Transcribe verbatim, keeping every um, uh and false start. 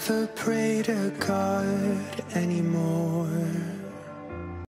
never pray to God anymore.